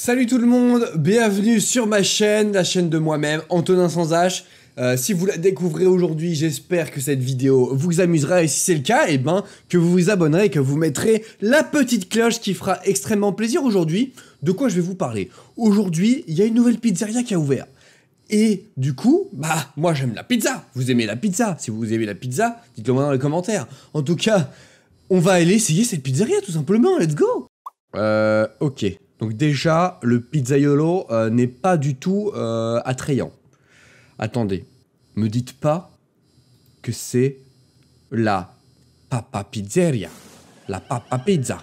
Salut tout le monde, bienvenue sur ma chaîne, la chaîne de moi-même, Antonin Sans H. Si vous la découvrez aujourd'hui, j'espère que cette vidéo vous amusera et si c'est le cas, eh ben, que vous vous abonnerez et que vous mettrez la petite cloche qui fera extrêmement plaisir aujourd'hui. De quoi je vais vous parler? Aujourd'hui, il y a une nouvelle pizzeria qui a ouvert. Et du coup, bah, moi j'aime la pizza. Vous aimez la pizza? Si vous aimez la pizza, dites-le moi dans les commentaires. En tout cas, on va aller essayer cette pizzeria tout simplement, let's go. Ok. Donc déjà, le pizzaiolo n'est pas du tout attrayant. Attendez, me dites pas que c'est la Papa Pizzeria, la Papa Pizza.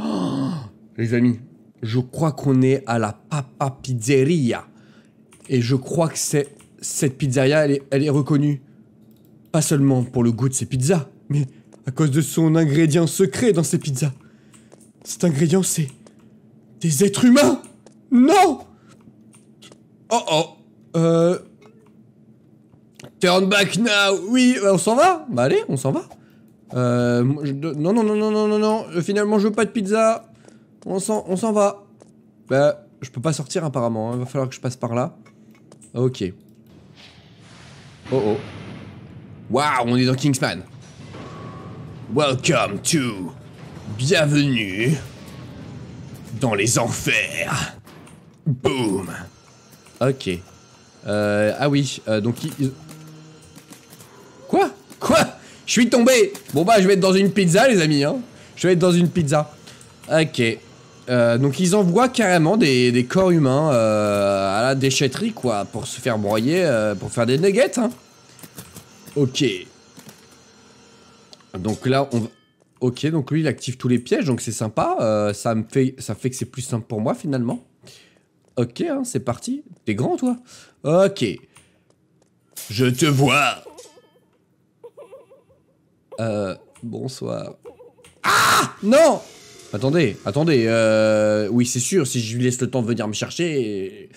Oh, les amis, je crois qu'on est à la Papa Pizzeria. Et je crois que cette pizzeria, elle est reconnue. Pas seulement pour le goût de ses pizzas, mais à cause de son ingrédient secret dans ses pizzas. Cet ingrédient, c'est des êtres humains. Non. Oh oh. Turn back now. Oui, on s'en va. Bah allez, on s'en va. Non, non, non, non, non, non, non. Finalement, je veux pas de pizza. On s'en va. Bah, je peux pas sortir apparemment. Il va falloir que je passe par là. Ok. Oh oh. Waouh, on est dans Kingsman. Welcome to... Bienvenue dans les enfers. Boom. Ok. Ah oui, donc... Quoi? Je suis tombé. Bon bah, je vais être dans une pizza, les amis. Hein. Je vais être dans une pizza. Ok. Donc, ils envoient carrément des corps humains à la déchetterie, quoi. Pour se faire broyer, pour faire des nuggets. Hein. Ok. Donc là, on va... Ok, donc lui il active tous les pièges, donc c'est sympa, ça fait que c'est plus simple pour moi finalement. Ok, hein, c'est parti, t'es grand toi. Ok. Je te vois. Bonsoir. Ah non. Attendez, oui c'est sûr, si je lui laisse le temps de venir me chercher,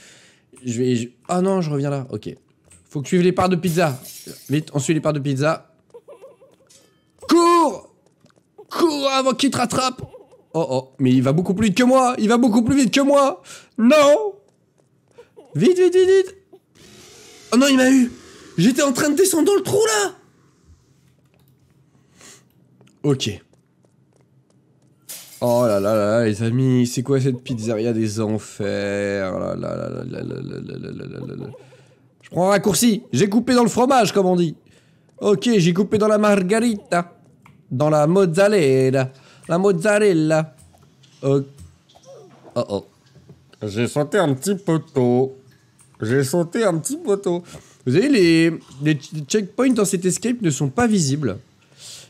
Ah non, je reviens là, ok. Faut que tu suives les parts de pizza. Vite, on suit les parts de pizza. Cours! Cours avant qu'il te rattrape. Oh oh, mais il va beaucoup plus vite que moi. Il va beaucoup plus vite que moi. Non. Vite, vite, vite, vite. Oh non, il m'a eu. J'étais en train de descendre dans le trou, là. Ok. Oh là là là, les amis. C'est quoi cette pizzeria des enfers? Là là là là là là là là là. Je prends un raccourci. J'ai coupé dans le fromage, comme on dit. Ok, j'ai coupé dans la margarita. Dans la mozzarella. La mozzarella. Oh oh. J'ai sauté un petit poteau. J'ai sauté un petit poteau. Vous savez, les checkpoints dans cet escape ne sont pas visibles.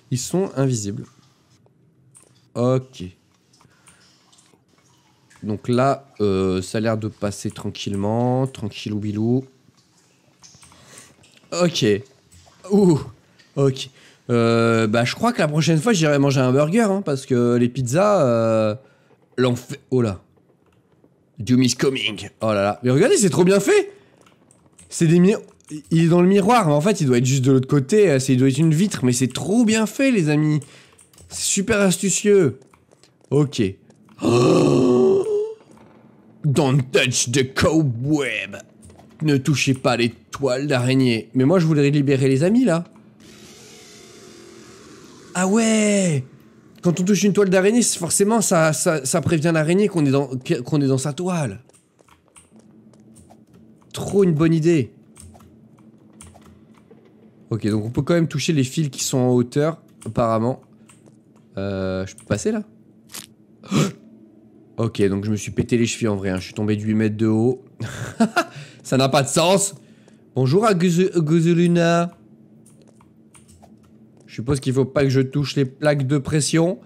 Ils sont invisibles. Ok. Donc là, ça a l'air de passer tranquillement. Tranquillou bilou. Ok. Ouh. Ok. Bah je crois que la prochaine fois j'irai manger un burger hein, parce que les pizzas l'enfer. Oh là. Doom is coming. Oh là là. Mais regardez, c'est trop bien fait. C'est des miroirs. Il est dans le miroir, mais en fait il doit être juste de l'autre côté, il doit être une vitre, mais c'est trop bien fait les amis. C'est super astucieux. Ok. Oh. Don't touch the cobweb. Ne touchez pas les toiles d'araignée. Mais moi je voulais libérer les amis là. Ah ouais! Quand on touche une toile d'araignée, forcément, ça prévient l'araignée qu'on est dans sa toile. Trop une bonne idée. Ok, donc on peut quand même toucher les fils qui sont en hauteur, apparemment. Je peux passer, là? Ok, donc je me suis pété les chevilles, en vrai. Hein. Je suis tombé de 8 mètres de haut. Ça n'a pas de sens! Bonjour à Guzuluna. Je suppose qu'il faut pas que je touche les plaques de pression.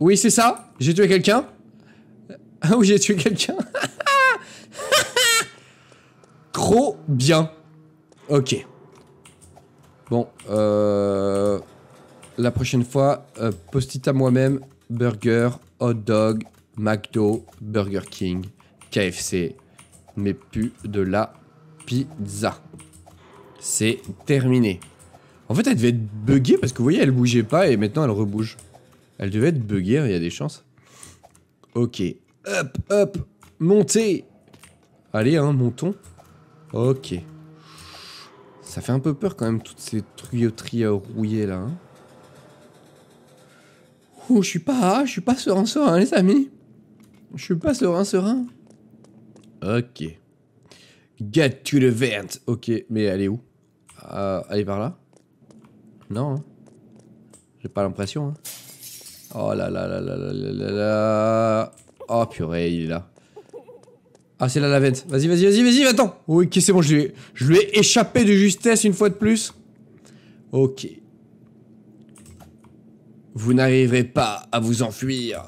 Oui, c'est ça. J'ai tué quelqu'un. Ah oui, j'ai tué quelqu'un. Trop bien. Ok. Bon, la prochaine fois, post-it à moi-même. Burger, hot dog, McDo, Burger King, KFC. Mais plus de la pizza. C'est terminé. En fait, elle devait être buggée parce que vous voyez, elle bougeait pas et maintenant elle rebouge. Elle devait être buggée, il y a des chances. Ok. Hop, hop. Montez. Allez, hein, montons. Ok. Ça fait un peu peur quand même, toutes ces tuyauteries rouillées là. Hein. Ouh, je suis pas serein, les amis. Je suis pas serein. Ok. Get to the vent. Ok, mais elle est où? Elle est par là? Non. Hein. J'ai pas l'impression. Hein. Oh là là là là là là là. Oh purée, il est là. Ah, c'est là la vente. Vas-y, vas-y, vas-y, vas-y, attends. Ok, c'est bon, je lui ai échappé de justesse une fois de plus. Ok. Vous n'arriverez pas à vous enfuir.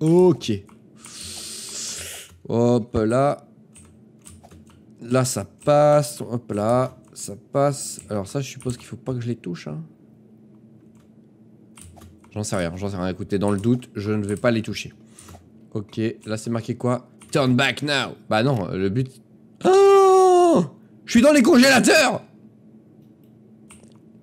Ok. Hop là. Là, ça passe. Hop là. Ça passe. Alors ça, je suppose qu'il faut pas que je les touche. Hein. J'en sais rien. Écoutez, dans le doute, je ne vais pas les toucher. Ok, là c'est marqué quoi? Turn back now. Bah non, le but... Oh, je suis dans les congélateurs.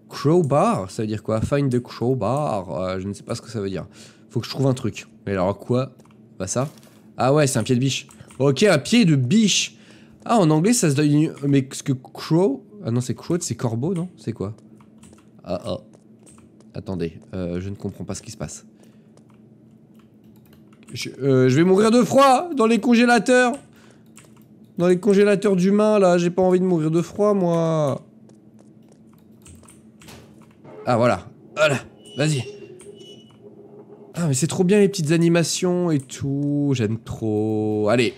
Crowbar, ça veut dire quoi? Find the crowbar. Je ne sais pas ce que ça veut dire. Faut que je trouve un truc. Mais alors quoi? Bah ça. Ah ouais, c'est un pied de biche. Ok, un pied de biche. Ah, en anglais, ça se donne... Mais ce que crow... Ah non, c'est crow, c'est corbeau, non? C'est quoi? Ah ah. Attendez, je ne comprends pas ce qui se passe. Je vais mourir de froid dans les congélateurs. Dans les congélateurs d'humains, là. J'ai pas envie de mourir de froid, moi. Ah, voilà. Voilà. Vas-y. Ah, mais c'est trop bien les petites animations et tout. J'aime trop. Allez.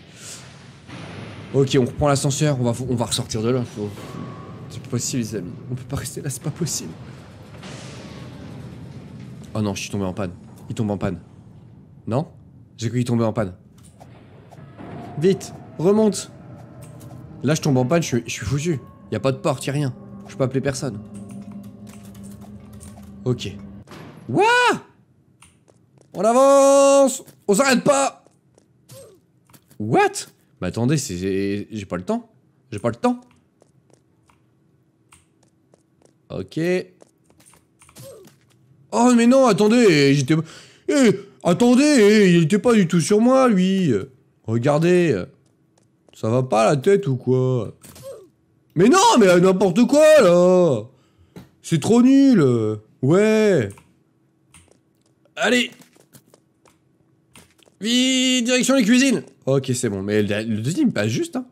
Ok, on reprend l'ascenseur. On va ressortir de là. Faut... C'est pas possible, les amis. On peut pas rester là, c'est pas possible. Oh non, je suis tombé en panne. Il tombe en panne. Non? J'ai cru qu'il tombait en panne. Vite, remonte. Là, je tombe en panne, je suis foutu. Y a pas de porte, y a rien. Je peux appeler personne. Ok. Wouah! On avance! On s'arrête pas! What? Bah attendez, j'ai pas le temps. J'ai pas le temps. Ok. Oh mais non, attendez, j'étais... attendez, il était pas du tout sur moi, lui. Regardez. Ça va pas la tête ou quoi? Mais non, mais n'importe quoi, là. C'est trop nul. Ouais. Allez. Vite, direction les cuisines. Ok, c'est bon, mais le deuxième passe juste, hein.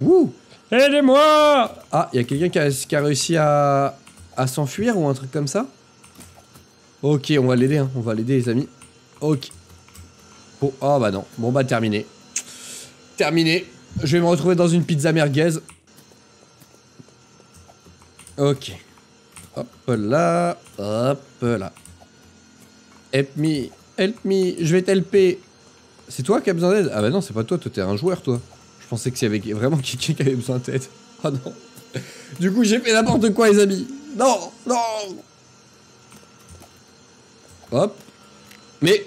Ouh. Aidez-moi. Ah, y a quelqu'un qui a réussi à s'enfuir ou un truc comme ça? Ok, on va l'aider, hein. On va l'aider, les amis. Ok. Bon, oh bah non. Bon bah terminé. Terminé. Je vais me retrouver dans une pizza merguez. Ok. Hop là. Hop là. Help me. Help me. Je vais t'helper. C'est toi qui as besoin d'aide? Ah bah non, c'est pas toi. Toi, t'es un joueur, toi. Je pensais que c'était vraiment quelqu'un qui avait besoin d'aide. Ah non. Du coup, j'ai fait n'importe quoi, les amis. Non. Non. Hop. Mais...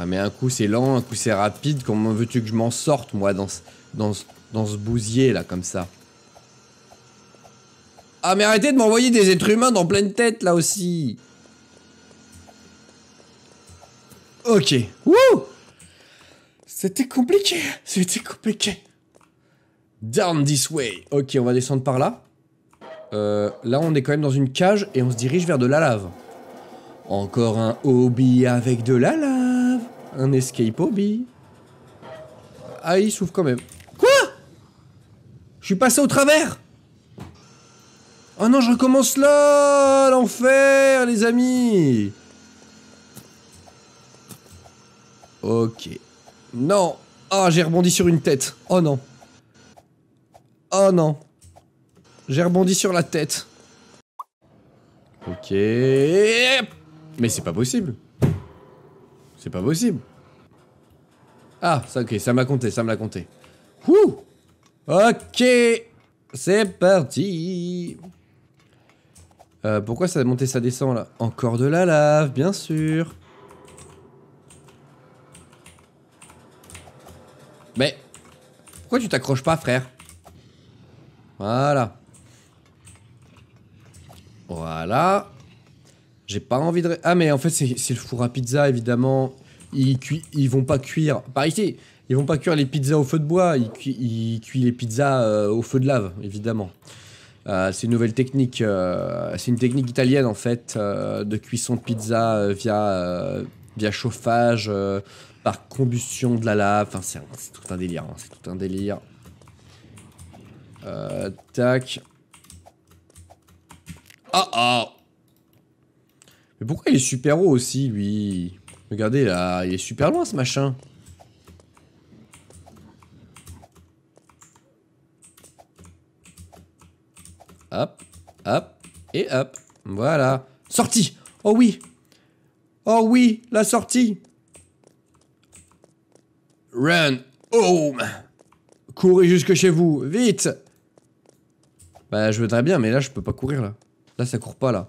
Ah mais un coup c'est lent, un coup c'est rapide. Comment veux-tu que je m'en sorte, moi, dans ce bousier, là, comme ça? Ah mais arrêtez de m'envoyer des êtres humains dans pleine tête, là, aussi. Ok. Wouh! C'était compliqué. C'était compliqué. Down this way. Ok, on va descendre par là. Là, on est quand même dans une cage et on se dirige vers de la lave. Encore un hobby avec de la lave. Un escape hobby. Ah, il s'ouvre quand même. Quoi? Je suis passé au travers. Oh non, je recommence là. L'enfer, les amis. Ok. Non. Ah, oh, j'ai rebondi sur une tête. Oh non. Oh non. J'ai rebondi sur la tête. Ok. Mais c'est pas possible. C'est pas possible. Ah, ça, ok, ça m'a compté, ça me l'a compté. Wouh! Ok. C'est parti. Pourquoi ça monte et ça descend là? Encore de la lave, bien sûr. Mais... Pourquoi tu t'accroches pas, frère? Voilà. Voilà. J'ai pas envie de... Ah, mais en fait, c'est le four à pizza, évidemment. Ils vont pas cuire... Par ici, ils vont pas cuire les pizzas au feu de bois. Ils cuisent les pizzas au feu de lave, évidemment. C'est une nouvelle technique. C'est une technique italienne, en fait, de cuisson de pizza via chauffage, par combustion de la lave. Enfin, c'est tout un délire. Hein, c'est tout un délire. Tac. Ah ah. Mais pourquoi il est super haut aussi, lui? Regardez, là, il est super loin, ce machin. Hop, hop, et hop. Voilà. Sortie! Oh oui! Oh oui, la sortie! Run home! Courez jusque chez vous, vite! Bah, je voudrais bien, mais là, je peux pas courir, là. Là, ça court pas, là.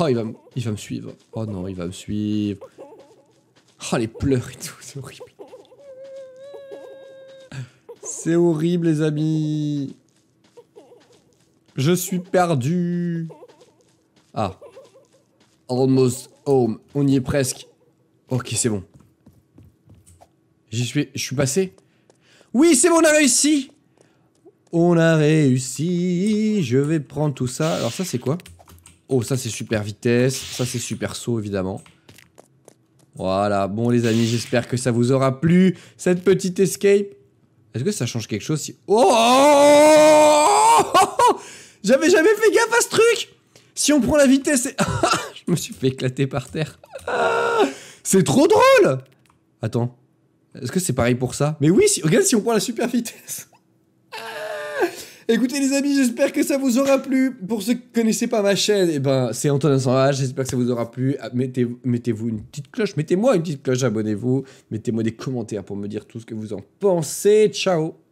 Oh, il va me suivre. Oh non, il va me suivre. Oh, les pleurs et tout, c'est horrible. C'est horrible, les amis. Je suis perdu. Ah. Almost home. On y est presque. Ok, c'est bon. Je suis passé. Oui, c'est bon, on a réussi. On a réussi. Je vais prendre tout ça. Alors ça, c'est quoi? Oh, ça c'est super vitesse, ça c'est super saut évidemment. Voilà, bon les amis, j'espère que ça vous aura plu, cette petite escape. Est-ce que ça change quelque chose si... Oh, j'avais jamais fait gaffe à ce truc. Si on prend la vitesse... Et... Je me suis fait éclater par terre. C'est trop drôle. Attends, est-ce que c'est pareil pour ça? Mais oui, si... regarde si on prend la super vitesse. Écoutez les amis, j'espère que ça vous aura plu. Pour ceux qui ne connaissaient pas ma chaîne, eh ben, c'est Antonin Sans H, j'espère que ça vous aura plu. Mettez-vous une petite cloche, mettez-moi une petite cloche, abonnez-vous. Mettez-moi des commentaires pour me dire tout ce que vous en pensez. Ciao.